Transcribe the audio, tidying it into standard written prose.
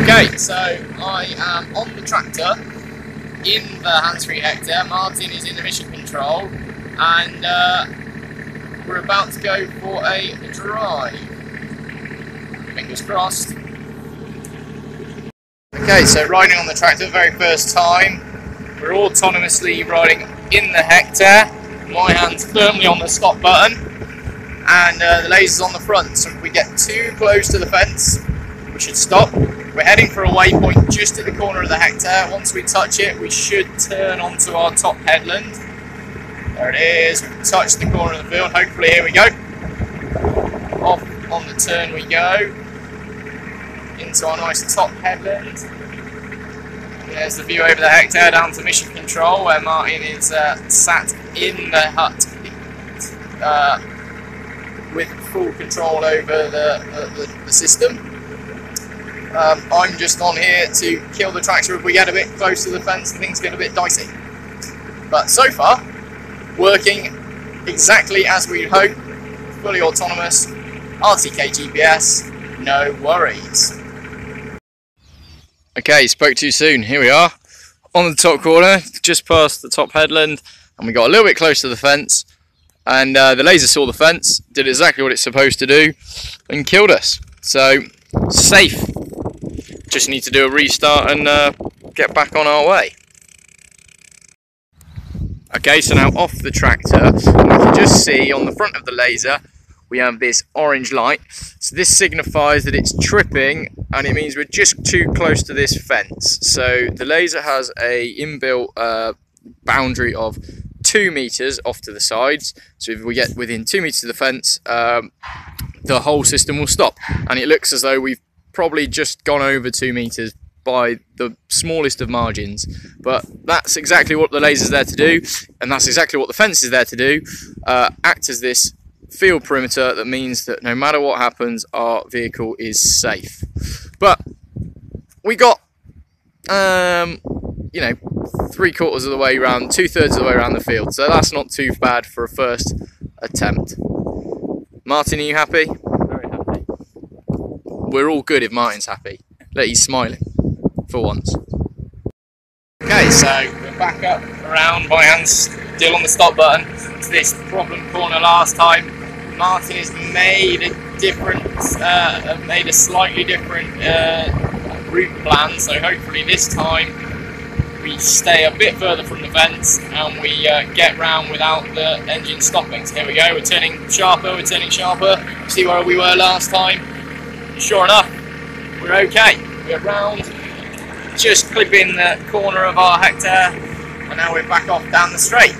Okay, so I am on the tractor in the Hands Free Hectare. Martin is in the mission control, and we're about to go for a drive. Fingers crossed. Okay, so riding on the tractor, very first time. We're autonomously riding in the Hectare. My hand's firmly on the stop button, and the laser's on the front. So if we get too close to the fence, we should stop. We're heading for a waypoint just at the corner of the Hectare. Once we touch it, we should turn onto our top headland. There it is. We've touched the corner of the field. Hopefully, here we go. Off on the turn we go. Into our nice top headland. There's the view over the Hectare down to mission control, where Martin is sat in the hut with full control over the system. I'm just on here to kill the tractor if we get a bit close to the fence and things get a bit dicey. But so far, working exactly as we'd hope, fully autonomous, RTK GPS, no worries. Okay, spoke too soon. Here we are on the top corner, just past the top headland, and we got a little bit close to the fence, and the laser saw the fence, did exactly what it's supposed to do, and killed us. So, safe. Just need to do a restart and get back on our way. Okay, so now off the tractor, and you can just see on the front of the laser we have this orange light. So this signifies that it's tripping, and it means we're just too close to this fence. So the laser has a inbuilt boundary of 2 meters off to the sides. So if we get within 2 meters of the fence, the whole system will stop. And it looks as though we've probably just gone over 2 meters by the smallest of margins. But that's exactly what the laser's there to do, and that's exactly what the fence is there to do. Act as this field perimeter that means that no matter what happens, our vehicle is safe. But we got, you know, three-quarters of the way around, two-thirds of the way around the field, so that's not too bad for a first attempt. Martin, are you happy? Very happy. We're all good if Martin's happy. Look, he's smiling for once. Okay, so we're back up around, my hand's still on the stop button, to this problem corner last time. Martin has made a slightly different route plan, so hopefully this time we stay a bit further from the fence and we get round without the engine stopping. So here we go, we're turning sharper, see where we were last time. Sure enough, we're okay. We're round, just clipping the corner of our Hectare, and now we're back off down the straight.